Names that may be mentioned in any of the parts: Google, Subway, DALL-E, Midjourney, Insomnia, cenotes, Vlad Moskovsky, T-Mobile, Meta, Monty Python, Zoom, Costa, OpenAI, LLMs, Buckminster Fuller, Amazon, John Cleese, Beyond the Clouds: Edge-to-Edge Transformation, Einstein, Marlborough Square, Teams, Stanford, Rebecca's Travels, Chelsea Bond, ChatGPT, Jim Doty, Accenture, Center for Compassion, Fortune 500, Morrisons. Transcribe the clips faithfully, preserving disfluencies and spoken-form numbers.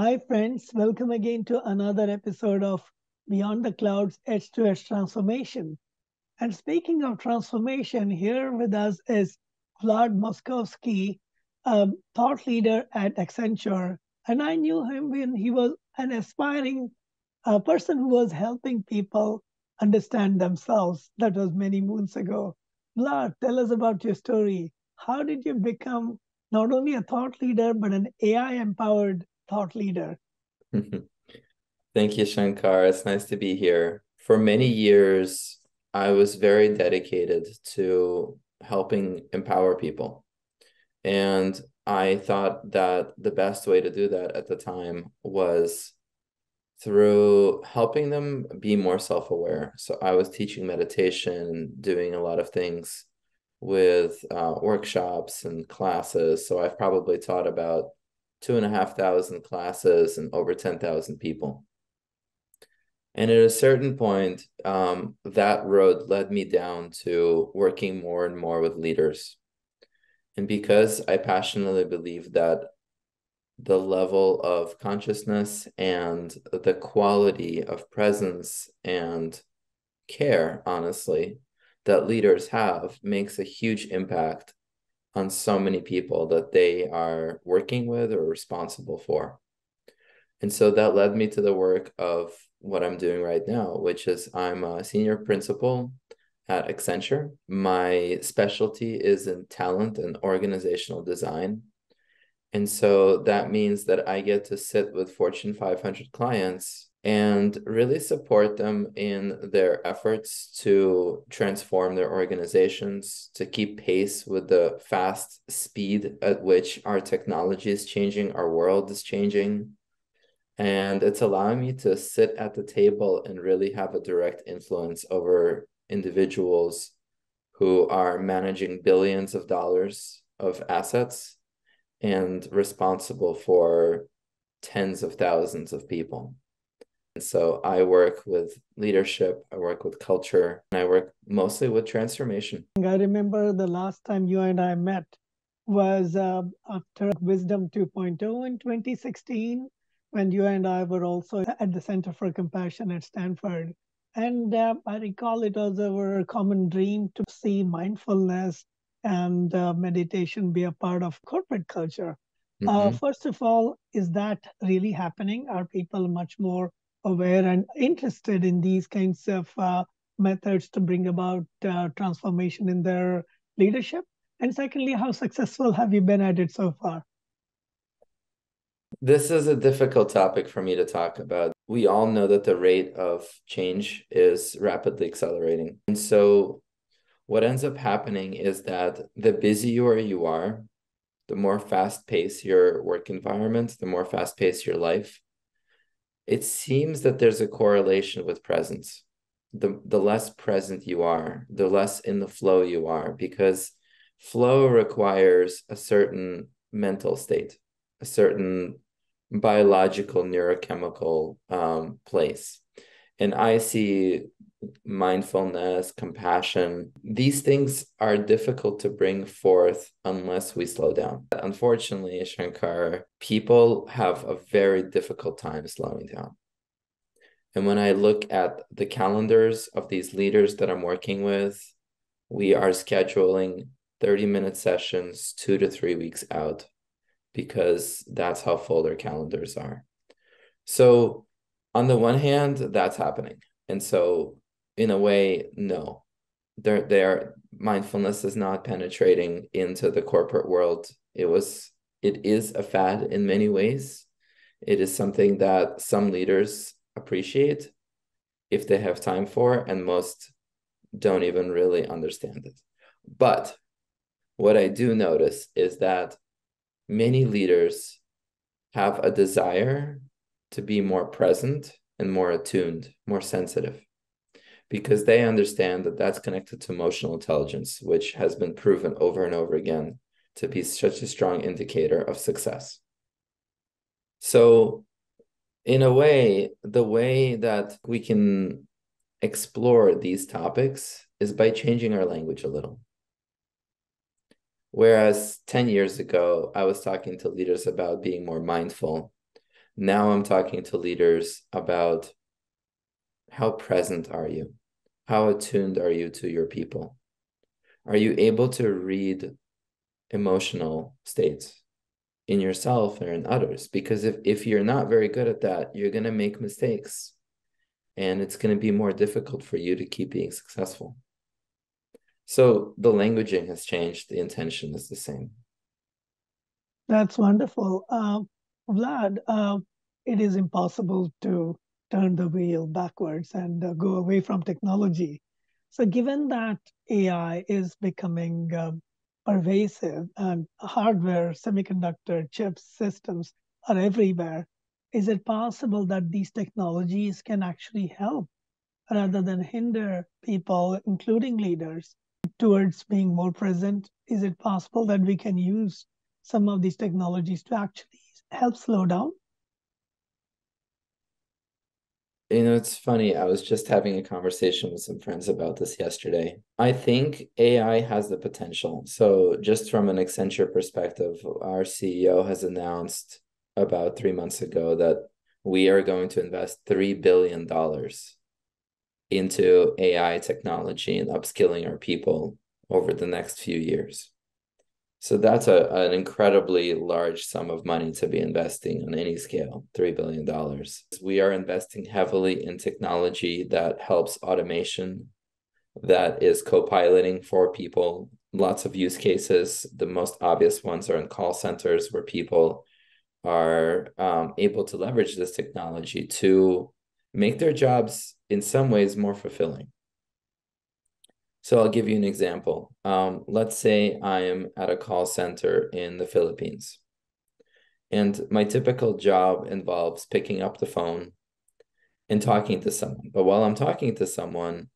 Hi friends, welcome again to another episode of Beyond the Clouds: Edge-to-Edge Transformation. And speaking of transformation, here with us is Vlad Moskovsky, a thought leader at Accenture. And I knew him when he was an aspiring uh, person who was helping people understand themselves. That was many moons ago. Vlad, tell us about your story. How did you become not only a thought leader, but an A I-empowered thought leader? Thank you, Shankar. It's nice to be here. For many years, I was very dedicated to helping empower people. And I thought that the best way to do that at the time was through helping them be more self-aware. So I was teaching meditation, doing a lot of things with uh, workshops and classes. So I've probably taught about two and a half thousand classes and over ten thousand people. And at a certain point, um, that road led me down to working more and more with leaders. And because I passionately believe that the level of consciousness and the quality of presence and care, honestly, that leaders have makes a huge impact on so many people that they are working with or responsible for. And so that led me to the work of what I'm doing right now, which is I'm a senior principal at Accenture. My specialty is in talent and organizational design. And so that means that I get to sit with Fortune five hundred clients and really support them in their efforts to transform their organizations, to keep pace with the fast speed at which our technology is changing, our world is changing. And it's allowing me to sit at the table and really have a direct influence over individuals who are managing billions of dollars of assets and responsible for tens of thousands of people. And so I work with leadership, I work with culture, and I work mostly with transformation. I remember the last time you and I met was uh, after Wisdom two point oh in twenty sixteen, when you and I were also at the Center for Compassion at Stanford. And uh, I recall it was our common dream to see mindfulness and uh, meditation be a part of corporate culture. Mm-hmm. Uh, first of all, is that really happening? Are people much more aware and interested in these kinds of uh, methods to bring about uh, transformation in their leadership? And secondly, how successful have you been at it so far? This is a difficult topic for me to talk about. We all know that the rate of change is rapidly accelerating. And so what ends up happening is that the busier you are, the more fast-paced your work environment, the more fast-paced your life, it seems that there's a correlation with presence. The, the less present you are, the less in the flow you are, because flow requires a certain mental state, a certain biological, neurochemical um, place. And I see mindfulness, compassion, these things are difficult to bring forth unless we slow down. Unfortunately, Shankar, people have a very difficult time slowing down. And when I look at the calendars of these leaders that I'm working with, we are scheduling thirty minute sessions two to three weeks out because that's how full their calendars are. So on the one hand, that's happening. And so in a way, no, their, their mindfulness is not penetrating into the corporate world. It was, it is a fad in many ways. It is something that some leaders appreciate if they have time for, and most don't even really understand it. But what I do notice is that many leaders have a desire to be more present and more attuned, more sensitive, because they understand that that's connected to emotional intelligence, which has been proven over and over again to be such a strong indicator of success. So in a way, the way that we can explore these topics is by changing our language a little. Whereas ten years ago, I was talking to leaders about being more mindful. Now I'm talking to leaders about how present are you? How attuned are you to your people? Are you able to read emotional states in yourself or in others? Because if, if you're not very good at that, you're going to make mistakes. And it's going to be more difficult for you to keep being successful. So the languaging has changed. The intention is the same. That's wonderful. Uh, Vlad, uh, it is impossible to turn the wheel backwards and uh, go away from technology. So given that A I is becoming um, pervasive and hardware, semiconductor chips, systems are everywhere, is it possible that these technologies can actually help rather than hinder people, including leaders, towards being more present? Is it possible that we can use some of these technologies to actually help slow down? You know, it's funny. I was just having a conversation with some friends about this yesterday. I think A I has the potential. So just from an Accenture perspective, our C E O has announced about three months ago that we are going to invest three billion dollars into A I technology and upskilling our people over the next few years. So that's a, an incredibly large sum of money to be investing on any scale, three billion dollars. We are investing heavily in technology that helps automation, that is co-piloting for people, lots of use cases. The most obvious ones are in call centers where people are um, able to leverage this technology to make their jobs in some ways more fulfilling. So I'll give you an example. Um, let's say I am at a call center in the Philippines, and my typical job involves picking up the phone and talking to someone. But while I'm talking to someone,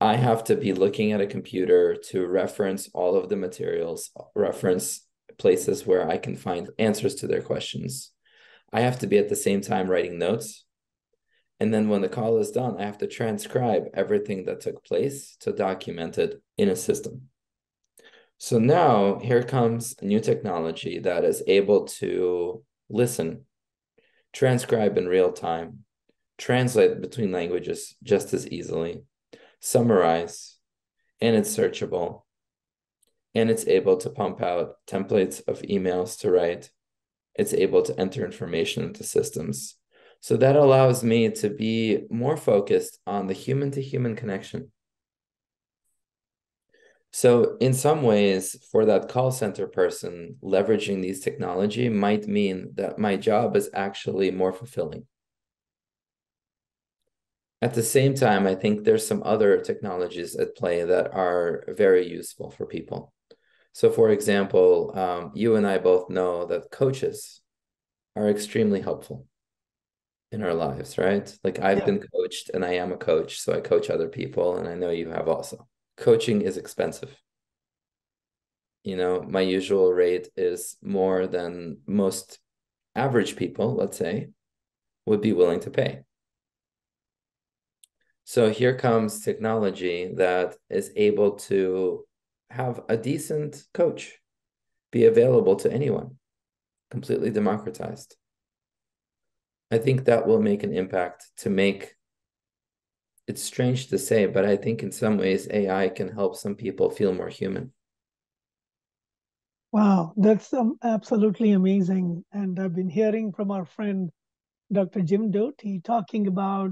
I have to be looking at a computer to reference all of the materials, reference places where I can find answers to their questions. I have to be at the same time writing notes. And then when the call is done, I have to transcribe everything that took place to document it in a system. So now here comes new technology that is able to listen, transcribe in real time, translate between languages just as easily, summarize, and it's searchable. And it's able to pump out templates of emails to write. It's able to enter information into systems. So that allows me to be more focused on the human-to-human connection. So in some ways, for that call center person, leveraging these technology might mean that my job is actually more fulfilling. At the same time, I think there's some other technologies at play that are very useful for people. So for example, um, you and I both know that coaches are extremely helpful in our lives, right? Like I've yeah. been coached and I am a coach, so I coach other people, and I know you have also. Coaching is expensive. You know, my usual rate is more than most average people, let's say, would be willing to pay. So here comes technology that is able to have a decent coach be available to anyone, completely democratized. I think that will make an impact to make, it's strange to say, but I think in some ways A I can help some people feel more human. Wow, that's um, absolutely amazing. And I've been hearing from our friend, Doctor Jim Doty, talking about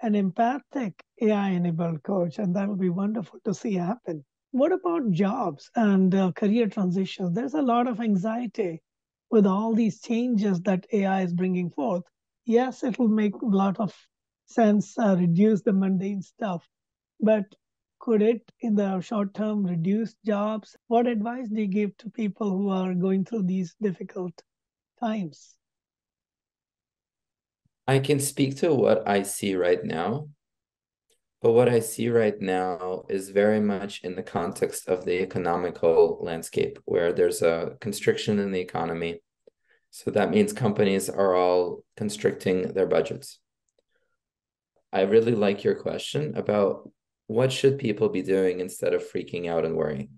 an empathic A I-enabled coach, and that will be wonderful to see happen. What about jobs and uh, career transitions? There's a lot of anxiety with all these changes that A I is bringing forth. Yes, it will make a lot of sense, uh, reduce the mundane stuff, but could it in the short term reduce jobs? What advice do you give to people who are going through these difficult times? I can speak to what I see right now, but what I see right now is very much in the context of the economical landscape where there's a constriction in the economy. So that means companies are all constricting their budgets. I really like your question about what should people be doing instead of freaking out and worrying,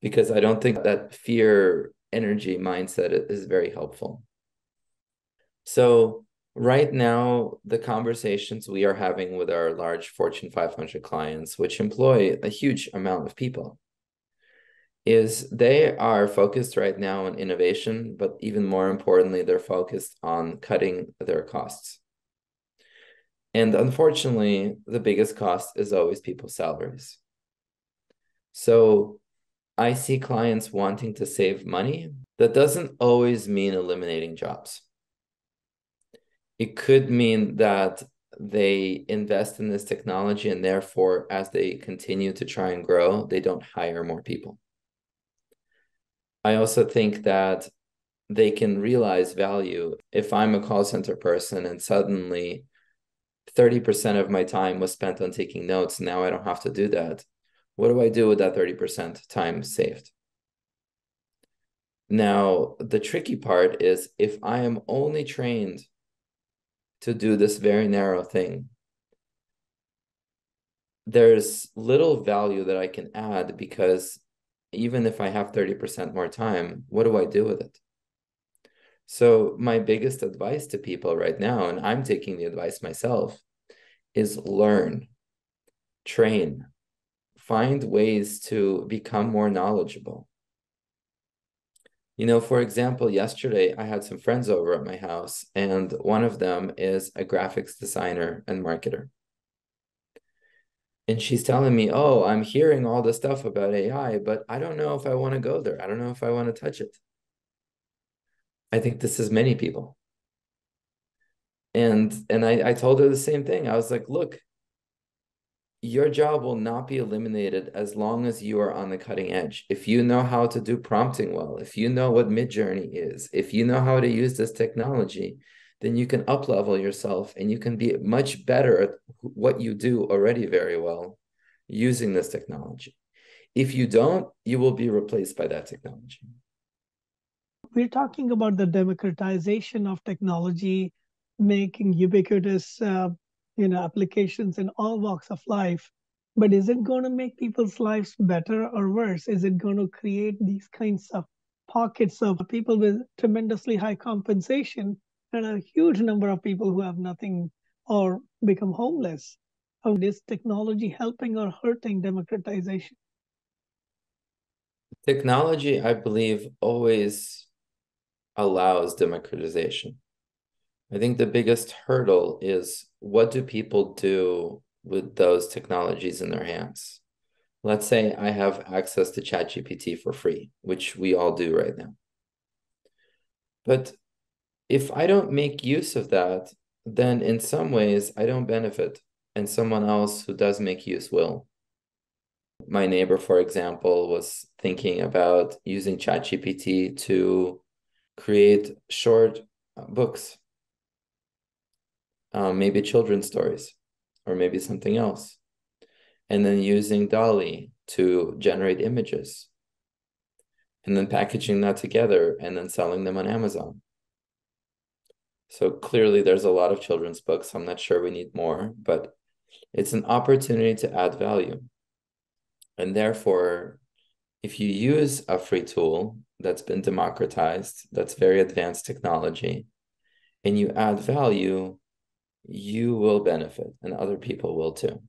because I don't think that fear energy mindset is very helpful. So right now, the conversations we are having with our large Fortune five hundred clients, which employ a huge amount of people, is they are focused right now on innovation, but even more importantly, they're focused on cutting their costs. And unfortunately, the biggest cost is always people's salaries. So I see clients wanting to save money. That doesn't always mean eliminating jobs. It could mean that they invest in this technology and therefore, as they continue to try and grow, they don't hire more people. I also think that they can realize value. If I'm a call center person and suddenly thirty percent of my time was spent on taking notes, now I don't have to do that. What do I do with that thirty percent time saved? Now, the tricky part is if I am only trained to do this very narrow thing, there's little value that I can add, because even if I have thirty percent more time, what do I do with it? So my biggest advice to people right now, and I'm taking the advice myself, is learn, train, find ways to become more knowledgeable. You know, for example, yesterday I had some friends over at my house, and one of them is a graphics designer and marketer. And she's telling me, oh, I'm hearing all this stuff about A I, but I don't know if I want to go there. I don't know if I want to touch it. I think this is many people. And, and I, I told her the same thing. I was like, look, your job will not be eliminated as long as you are on the cutting edge. If you know how to do prompting well, if you know what Midjourney is, if you know how to use this technology, then you can up-level yourself and you can be much better at what you do already very well using this technology. If you don't, you will be replaced by that technology. We're talking about the democratization of technology, making ubiquitous uh, you know, applications in all walks of life. But is it going to make people's lives better or worse? Is it going to create these kinds of pockets of people with tremendously high compensation and a huge number of people who have nothing or become homeless? How is technology helping or hurting democratization? Technology, I believe, always allows democratization. I think the biggest hurdle is, what do people do with those technologies in their hands? Let's say I have access to ChatGPT for free, which we all do right now. But if I don't make use of that, then in some ways I don't benefit, and someone else who does make use will. My neighbor, for example, was thinking about using ChatGPT to create short books, um, maybe children's stories, or maybe something else, and then using DALL-E to generate images, and then packaging that together and then selling them on Amazon. So clearly there's a lot of children's books. I'm not sure we need more, but it's an opportunity to add value. And therefore, if you use a free tool that's been democratized, that's very advanced technology, and you add value, you will benefit and other people will too.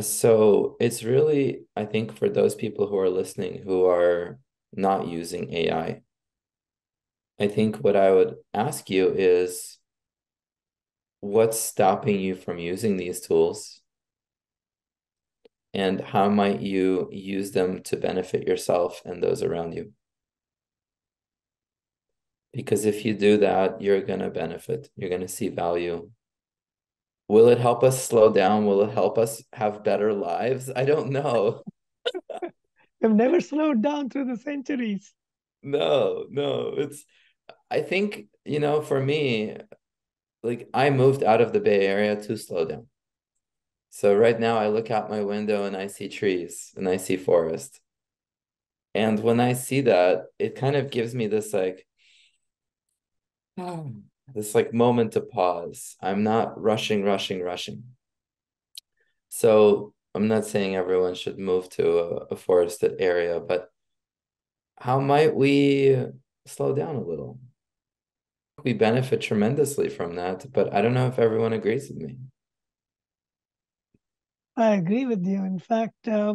So it's really, I think, for those people who are listening who are not using A I, I think what I would ask you is, what's stopping you from using these tools? And how might you use them to benefit yourself and those around you? Because if you do that, you're going to benefit. You're going to see value. Will it help us slow down? Will it help us have better lives? I don't know. I've never slowed down through the centuries. No, no, it's, I think, you know, for me, like, I moved out of the Bay Area to slow down. So right now I look out my window and I see trees and I see forest. And when I see that, it kind of gives me this like, oh, this like moment to pause. I'm not rushing, rushing, rushing. So I'm not saying everyone should move to a, a forested area, but how might we slow down a little? we benefit tremendously from that, but I don't know if everyone agrees with me. I agree with you. In fact, uh,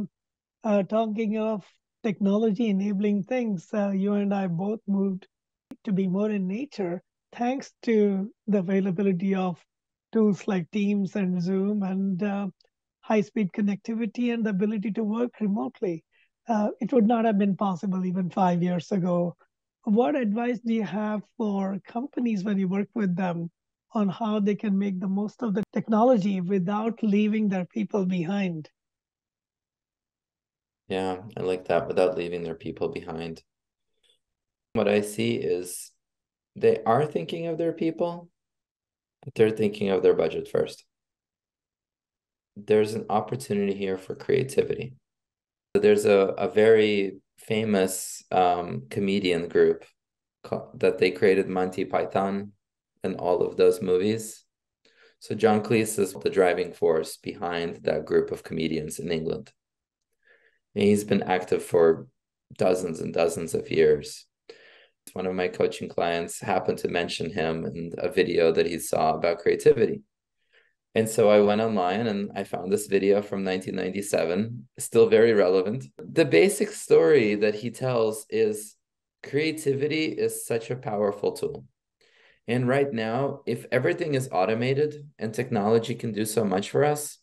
uh, talking of technology enabling things, uh, you and I both moved to be more in nature thanks to the availability of tools like Teams and Zoom and uh, high-speed connectivity and the ability to work remotely. Uh, it would not have been possible even five years ago. What advice do you have for companies when you work with them on how they can make the most of the technology without leaving their people behind? Yeah, I like that, without leaving their people behind. What I see is they are thinking of their people, but they're thinking of their budget first. There's an opportunity here for creativity. There's a, a very famous um, comedian group that they created, Monty Python and all of those movies. So John Cleese is the driving force behind that group of comedians in England. And he's been active for dozens and dozens of years. One of my coaching clients happened to mention him in a video that he saw about creativity. And so I went online and I found this video from nineteen ninety-seven, still very relevant. The basic story that he tells is creativity is such a powerful tool. And right now, if everything is automated and technology can do so much for us,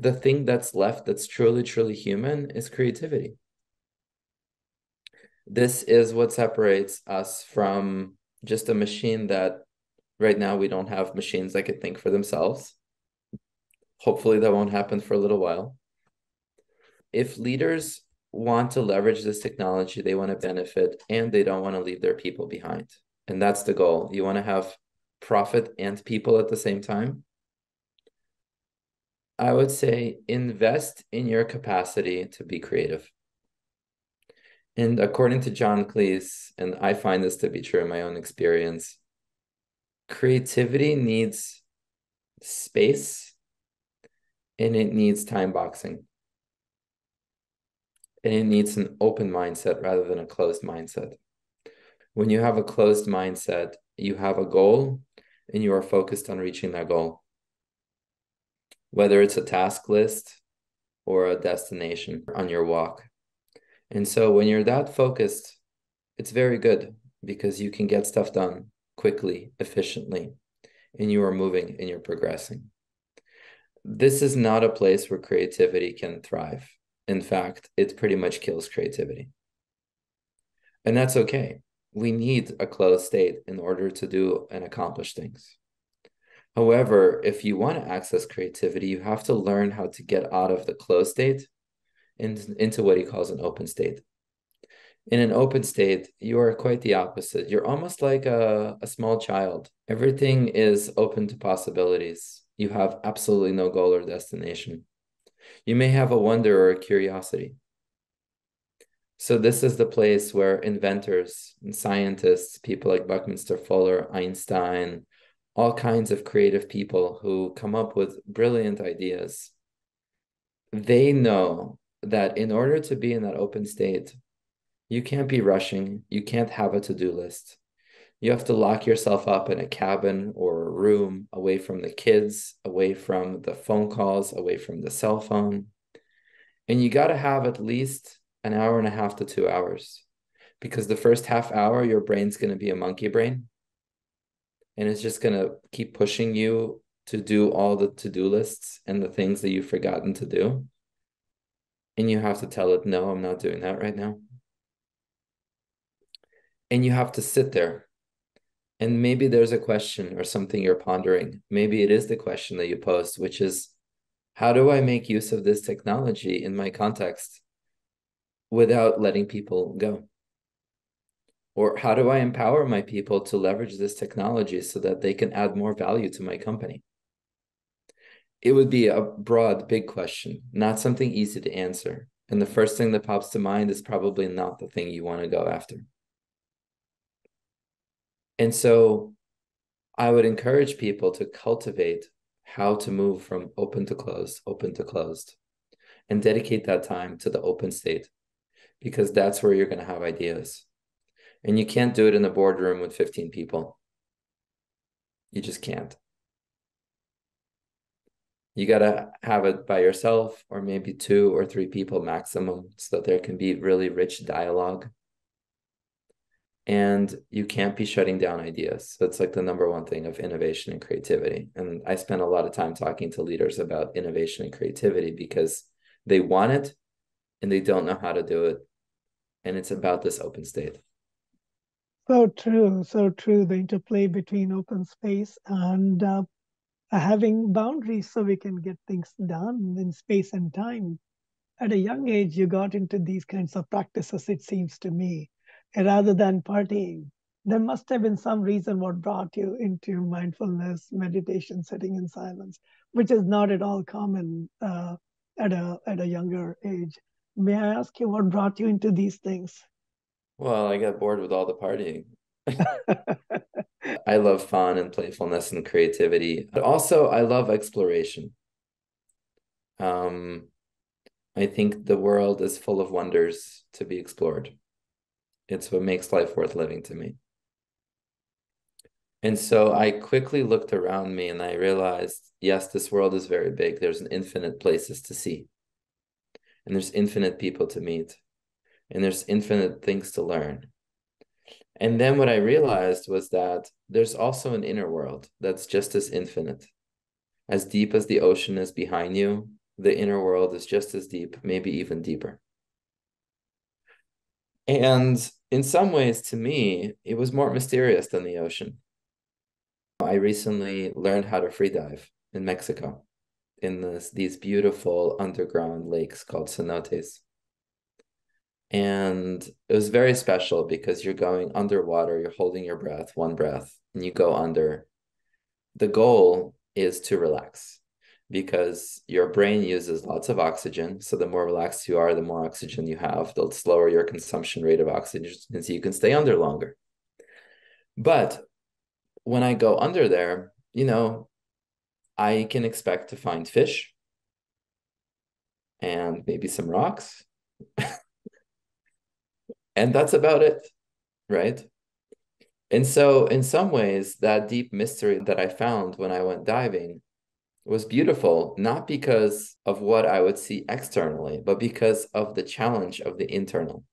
the thing that's left that's truly, truly human is creativity. This is what separates us from just a machine that right now we don't have machines that can think for themselves. Hopefully that won't happen for a little while. If leaders want to leverage this technology, they want to benefit and they don't want to leave their people behind. And that's the goal. You want to have profit and people at the same time. I would say invest in your capacity to be creative. And according to John Cleese, and I find this to be true in my own experience, creativity needs space and it needs time boxing. And it needs an open mindset rather than a closed mindset. When you have a closed mindset, you have a goal and you are focused on reaching that goal, whether it's a task list or a destination on your walk. And so when you're that focused, it's very good because you can get stuff done quickly, efficiently, and you are moving and you're progressing. This is not a place where creativity can thrive. In fact, it pretty much kills creativity. And that's okay. We need a closed state in order to do and accomplish things. However, if you want to access creativity, you have to learn how to get out of the closed state into what he calls an open state. In an open state, you are quite the opposite. You're almost like a, a small child. Everything is open to possibilities. You have absolutely no goal or destination. You may have a wonder or a curiosity. So this is the place where inventors and scientists, people like Buckminster Fuller, Einstein, all kinds of creative people who come up with brilliant ideas, they know that in order to be in that open state, you can't be rushing. You can't have a to-do list. You have to lock yourself up in a cabin or a room away from the kids, away from the phone calls, away from the cell phone. And you got to have at least an hour and a half to two hours because the first half hour, your brain's going to be a monkey brain. And it's just going to keep pushing you to do all the to-do lists and the things that you've forgotten to do. And you have to tell it, no, I'm not doing that right now. And you have to sit there. And maybe there's a question or something you're pondering. Maybe it is the question that you post, which is, how do I make use of this technology in my context without letting people go? Or how do I empower my people to leverage this technology so that they can add more value to my company? It would be a broad, big question, not something easy to answer. And the first thing that pops to mind is probably not the thing you want to go after. And so I would encourage people to cultivate how to move from open to closed, open to closed, and dedicate that time to the open state, because that's where you're going to have ideas. And you can't do it in a boardroom with fifteen people. You just can't. You got to have it by yourself or maybe two or three people maximum so that there can be really rich dialogue. And you can't be shutting down ideas. That's like the number one thing of innovation and creativity. And I spend a lot of time talking to leaders about innovation and creativity because they want it and they don't know how to do it. And it's about this open state. So true, so true. The interplay between open space and uh, having boundaries so we can get things done in space and time. At a young age, you got into these kinds of practices, it seems to me, rather than partying. There must have been some reason what brought you into mindfulness, meditation, sitting in silence, which is not at all common uh, at a at a younger age. May I ask you what brought you into these things? Well, I got bored with all the partying. I love fun and playfulness and creativity. But also, I love exploration. Um, I think the world is full of wonders to be explored. It's what makes life worth living to me. And so I quickly looked around me and I realized, yes, this world is very big. There's an infinite places to see. And there's infinite people to meet, and there's infinite things to learn. And then what I realized was that there's also an inner world that's just as infinite. As deep as the ocean is behind you, the inner world is just as deep, maybe even deeper. And in some ways, to me, it was more mysterious than the ocean. I recently learned how to free dive in Mexico, in this, these beautiful underground lakes called cenotes. And it was very special because you're going underwater, you're holding your breath, one breath, and you go under. The goal is to relax because your brain uses lots of oxygen. So the more relaxed you are, the more oxygen you have, the slower your consumption rate of oxygen, and so you can stay under longer. But when I go under there, you know, I can expect to find fish and maybe some rocks. And that's about it, right? And so in some ways, that deep mystery that I found when I went diving was beautiful, not because of what I would see externally, but because of the challenge of the internal.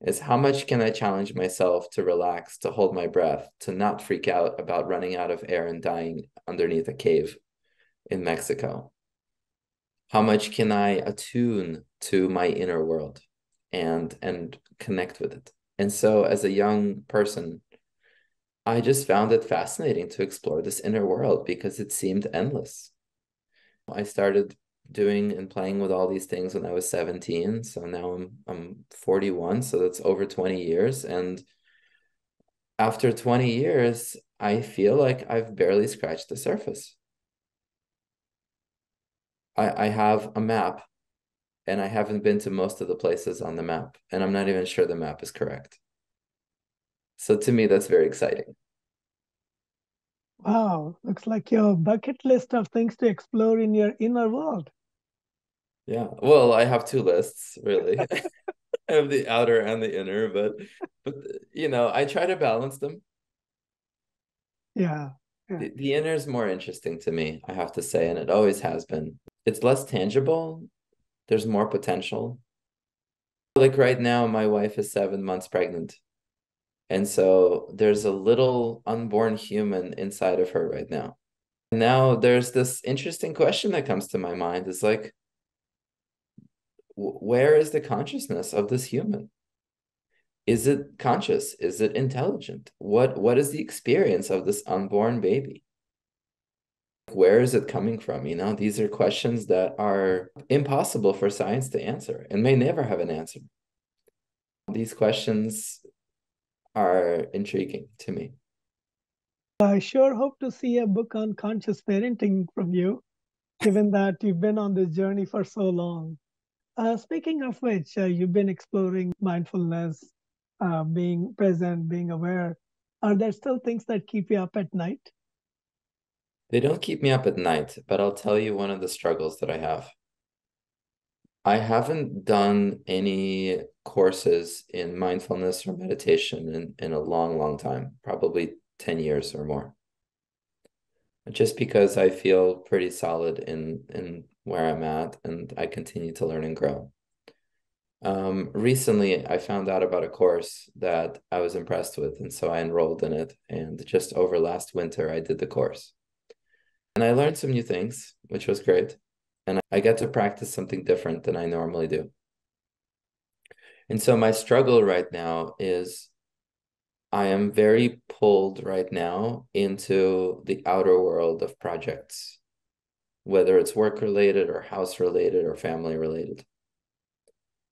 Is how much can I challenge myself to relax, to hold my breath, to not freak out about running out of air and dying underneath a cave in Mexico? How much can I attune to my inner world and and connect with it? And so as a young person, I just found it fascinating to explore this inner world because it seemed endless. I started doing and playing with all these things when I was seventeen. So now I'm I'm forty-one. So that's over twenty years. And after twenty years, I feel like I've barely scratched the surface. I, I have a map and I haven't been to most of the places on the map. And I'm not even sure the map is correct. So to me, that's very exciting. Wow. Looks like your bucket list of things to explore in your inner world. Yeah, well, I have two lists, really. I have the outer and the inner, but, but you know, I try to balance them. Yeah. yeah. The, the inner is more interesting to me, I have to say, and it always has been. It's less tangible. There's more potential. Like right now, my wife is seven months pregnant. And so there's a little unborn human inside of her right now. Now there's this interesting question that comes to my mind. It's like, where is the consciousness of this human? Is it conscious? Is it intelligent? What, what is the experience of this unborn baby? Where is it coming from? You know, these are questions that are impossible for science to answer and may never have an answer. These questions are intriguing to me. I sure hope to see a book on conscious parenting from you, given that you've been on this journey for so long. Uh, speaking of which, uh, you've been exploring mindfulness, uh, being present, being aware. Are there still things that keep you up at night? They don't keep me up at night, but I'll tell you one of the struggles that I have. I haven't done any courses in mindfulness or meditation in, in a long, long time, probably ten years or more. just because I feel pretty solid in, in where I'm at, and I continue to learn and grow. Um, recently, I found out about a course that I was impressed with, and so I enrolled in it. And just over last winter, I did the course. And I learned some new things, which was great. And I got to practice something different than I normally do. And so my struggle right now is I am very pulled right now into the outer world of projects, whether it's work-related or house-related or family-related.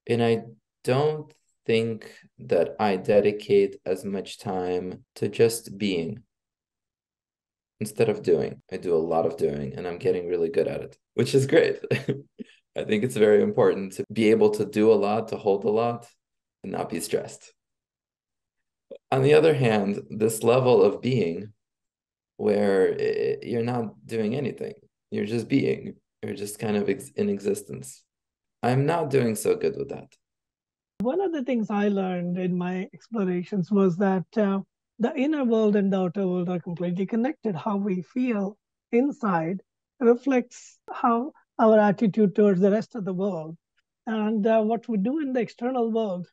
And I don't think that I dedicate as much time to just being instead of doing. I do a lot of doing, and I'm getting really good at it, which is great. I think it's very important to be able to do a lot, to hold a lot, and not be stressed. On the other hand, this level of being where it, you're not doing anything, you're just being, you're just kind of ex- in existence. I'm not doing so good with that. One of the things I learned in my explorations was that uh, the inner world and the outer world are completely connected. How we feel inside reflects how our attitude towards the rest of the world. And uh, what we do in the external world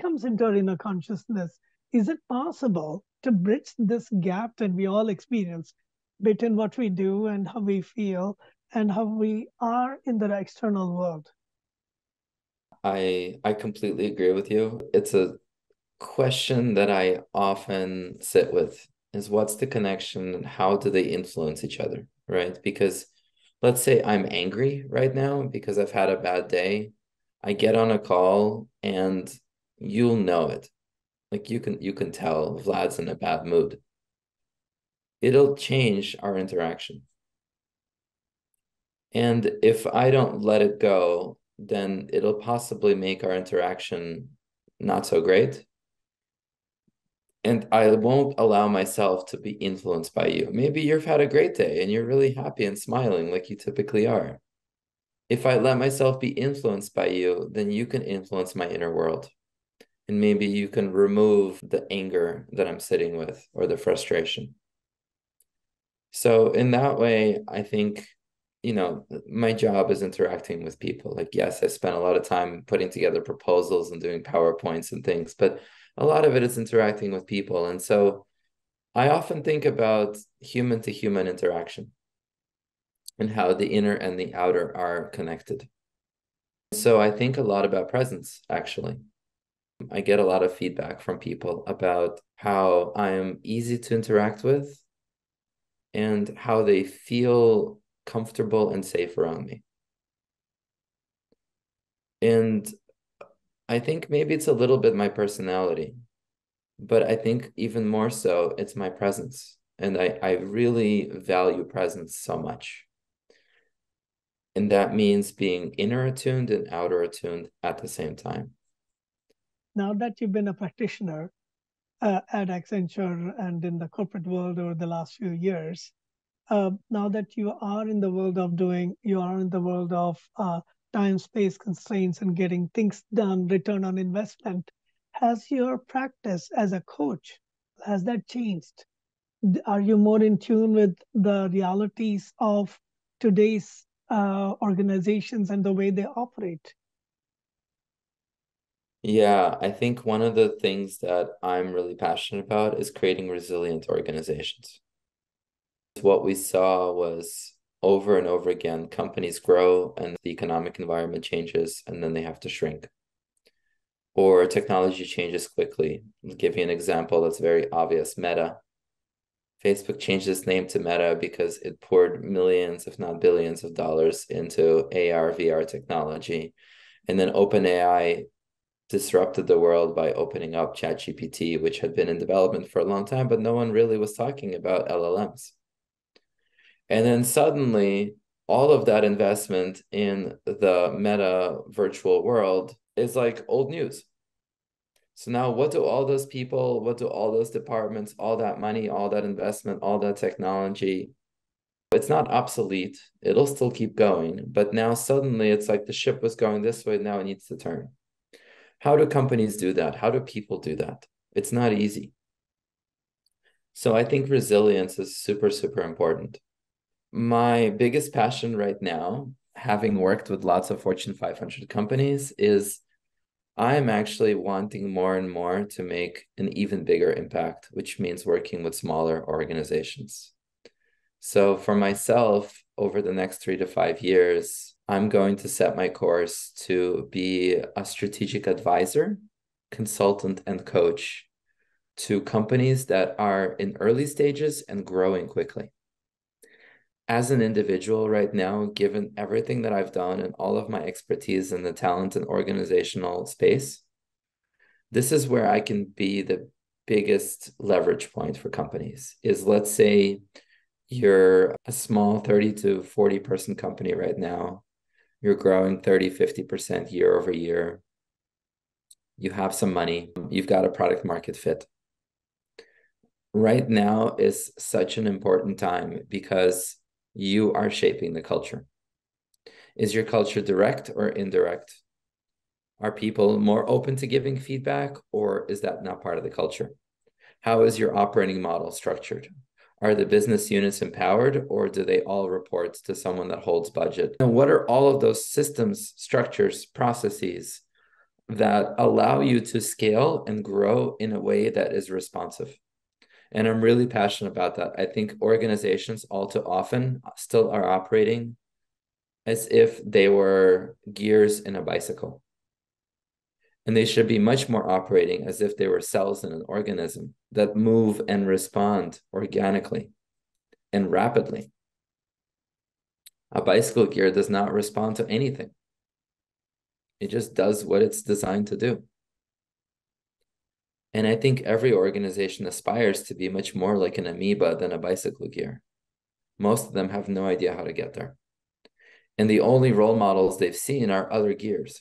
comes into our inner consciousness. Is it possible to bridge this gap that we all experience between what we do and how we feel and how we are in the external world? I I completely agree with you. It's a question that I often sit with, is what's the connection and how do they influence each other, right? Because let's say I'm angry right now because I've had a bad day. I get on a call and you'll know it. Like you can you can tell Vlad's in a bad mood. It'll change our interaction. And if I don't let it go, then it'll possibly make our interaction not so great. And I won't allow myself to be influenced by you. Maybe you've had a great day and you're really happy and smiling like you typically are. If I let myself be influenced by you, then you can influence my inner world. And maybe you can remove the anger that I'm sitting with or the frustration. So in that way, I think, you know, my job is interacting with people. Like, yes, I spent a lot of time putting together proposals and doing PowerPoints and things, but a lot of it is interacting with people. And so I often think about human to human interaction and how the inner and the outer are connected. So I think a lot about presence, actually. I get a lot of feedback from people about how I am easy to interact with and how they feel comfortable and safe around me. And I think maybe it's a little bit my personality, but I think even more so it's my presence. And I, I really value presence so much. And that means being inner attuned and outer attuned at the same time. Now that you've been a practitioner uh, at Accenture and in the corporate world over the last few years, uh, now that you are in the world of doing, you are in the world of uh, time, space constraints and getting things done, return on investment, has your practice as a coach, has that changed? Are you more in tune with the realities of today's uh, organizations and the way they operate? Yeah, I think one of the things that I'm really passionate about is creating resilient organizations. What we saw was over and over again, companies grow and the economic environment changes and then they have to shrink. Or technology changes quickly. I'll give you an example that's very obvious, Meta. Facebook changed its name to Meta because it poured millions, if not billions of dollars into A R, V R technology. And then OpenAI disrupted the world by opening up ChatGPT, which had been in development for a long time, but no one really was talking about L L Ms. And then suddenly, all of that investment in the Meta virtual world is like old news. So now what do all those people, what do all those departments, all that money, all that investment, all that technology, it's not obsolete, it'll still keep going. But now suddenly it's like the ship was going this way, now it needs to turn. How do companies do that? How do people do that? It's not easy. So I think resilience is super, super important. My biggest passion right now, having worked with lots of Fortune five hundred companies, is I'm actually wanting more and more to make an even bigger impact, which means working with smaller organizations. So for myself, over the next three to five years, I'm going to set my course to be a strategic advisor, consultant, and coach to companies that are in early stages and growing quickly. As an individual right now, given everything that I've done and all of my expertise in the talent and organizational space, this is where I can be the biggest leverage point for companies. Is, let's say you're a small thirty to forty person company right now. You're growing thirty, fifty percent year over year. You have some money. You've got a product market fit. Right now is such an important time because you are shaping the culture. Is your culture direct or indirect? Are people more open to giving feedback, or is that not part of the culture? How is your operating model structured? Are the business units empowered, or do they all report to someone that holds budget? And what are all of those systems, structures, processes that allow you to scale and grow in a way that is responsive? And I'm really passionate about that. I think organizations all too often still are operating as if they were gears in a bicycle. And they should be much more operating as if they were cells in an organism that move and respond organically and rapidly. A bicycle gear does not respond to anything. It just does what it's designed to do. And I think every organization aspires to be much more like an amoeba than a bicycle gear. Most of them have no idea how to get there. And the only role models they've seen are other gears.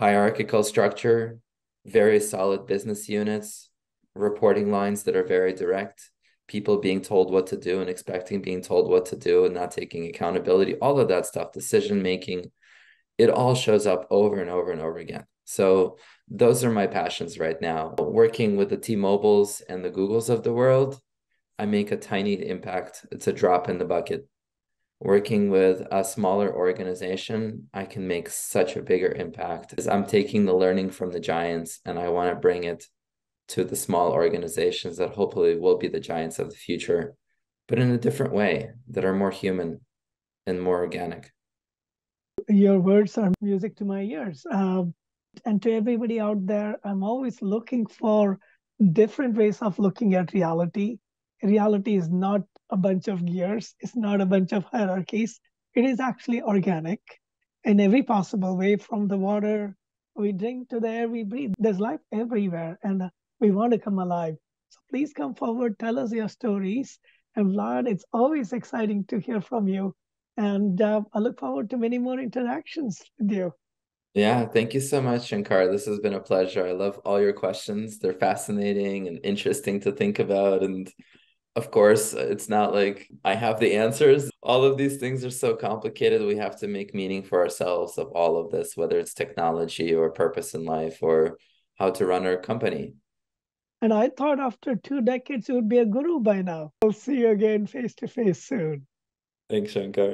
Hierarchical structure, very solid business units, reporting lines that are very direct, people being told what to do and expecting being told what to do and not taking accountability, all of that stuff, decision-making, it all shows up over and over and over again. So those are my passions right now. Working with the T-Mobiles and the Googles of the world, I make a tiny impact. It's a drop in the bucket. Working with a smaller organization, I can make such a bigger impact. I'm taking the learning from the giants and I want to bring it to the small organizations that hopefully will be the giants of the future, but in a different way that are more human and more organic. Your words are music to my ears. Um... And to everybody out there, I'm always looking for different ways of looking at reality. Reality is not a bunch of gears. It's not a bunch of hierarchies. It is actually organic in every possible way, from the water we drink to the air we breathe. There's life everywhere, and we want to come alive. So please come forward, tell us your stories. And Vlad, it's always exciting to hear from you. And uh, I look forward to many more interactions with you. Yeah, thank you so much, Shankar. This has been a pleasure. I love all your questions. They're fascinating and interesting to think about. And of course, it's not like I have the answers. All of these things are so complicated. We have to make meaning for ourselves of all of this, whether it's technology or purpose in life or how to run our company. And I thought after two decades, you would be a guru by now. I'll see you again face to face soon. Thanks, Shankar.